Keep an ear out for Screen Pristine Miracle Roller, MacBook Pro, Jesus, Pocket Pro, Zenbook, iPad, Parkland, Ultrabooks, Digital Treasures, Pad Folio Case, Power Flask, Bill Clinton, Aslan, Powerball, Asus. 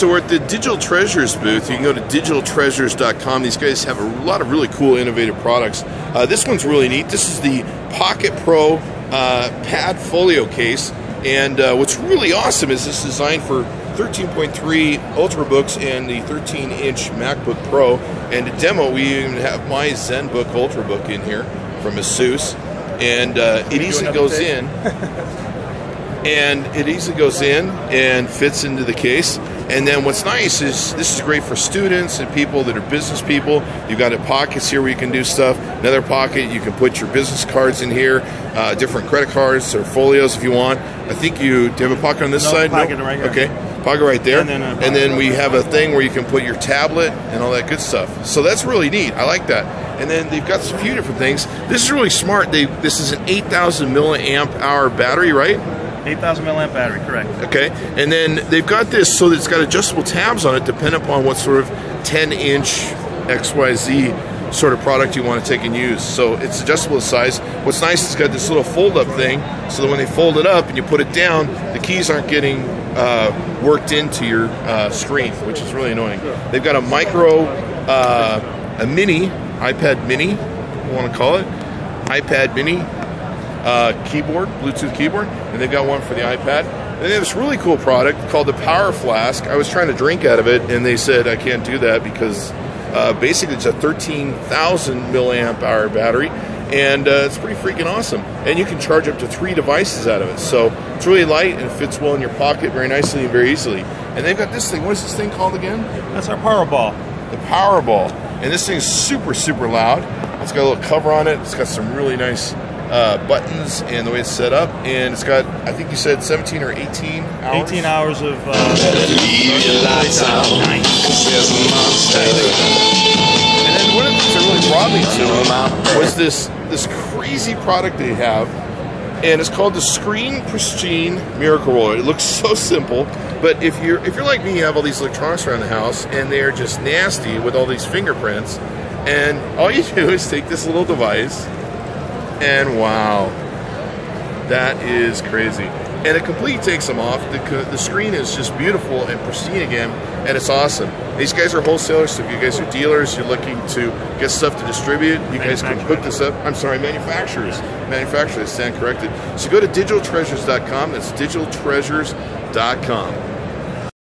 So we're at the Digital Treasures booth. You can go to digitaltreasures.com. These guys have a lot of really cool, innovative products. This one's really neat. This is the Pocket Pro Pad Folio Case. And what's really awesome is this is designed for 13.3 Ultrabooks and the 13-inch MacBook Pro. And to demo, we even have my Zenbook Ultrabook in here from Asus. And it easily goes in. and fits into the case. And then what's nice is this is great for students and people that are business people. You've got pockets here where you can do stuff. Another pocket, you can put your business cards in here, different credit cards or folios if you want. I think you, do you have a pocket on this side? Pocket right here. Okay, pocket right there. And then we have a thing where you can put your tablet and all that good stuff. So that's really neat. I like that. And then they've got a few different things. This is really smart. This is an 8,000 milliamp hour battery, right? 8,000 milliamp battery, correct. Okay, and then they've got this so that it's got adjustable tabs on it depending upon what sort of 10-inch XYZ sort of product you want to take and use. So it's adjustable in size. What's nice is it's got this little fold-up thing so that when they fold it up and you put it down, the keys aren't getting worked into your screen, which is really annoying. They've got a micro, a mini, iPad mini, I want to call it, iPad mini. Keyboard, Bluetooth keyboard, and they've got one for the iPad. And they have this really cool product called the Power Flask. I was trying to drink out of it, and they said I can't do that because basically it's a 13,000 milliamp hour battery, and it's pretty freaking awesome. And you can charge up to 3 devices out of it, so it's really light and fits well in your pocket very nicely and very easily. And they've got this thing. What is this thing called again? That's our Powerball. The Powerball. And this thing's super, super loud. It's got a little cover on it. It's got some really nice buttons and the way it's set up, and it's got, I think you said 17 or 18 hours? 18 hours of and then one of the things that really brought me to was this crazy product they have, and it's called the Screen Pristine Miracle Roller. It looks so simple, but if you're like me, you have all these electronics around the house, and they're just nasty with all these fingerprints, and all you do is take this little device. And wow, that is crazy. And it completely takes them off. The screen is just beautiful and pristine again, and it's awesome. These guys are wholesalers, so if you guys are dealers, you're looking to get stuff to distribute, you guys can hook this up. I'm sorry, manufacturers. Yeah. Manufacturers, stand corrected. So go to digitaltreasures.com. That's digitaltreasures.com.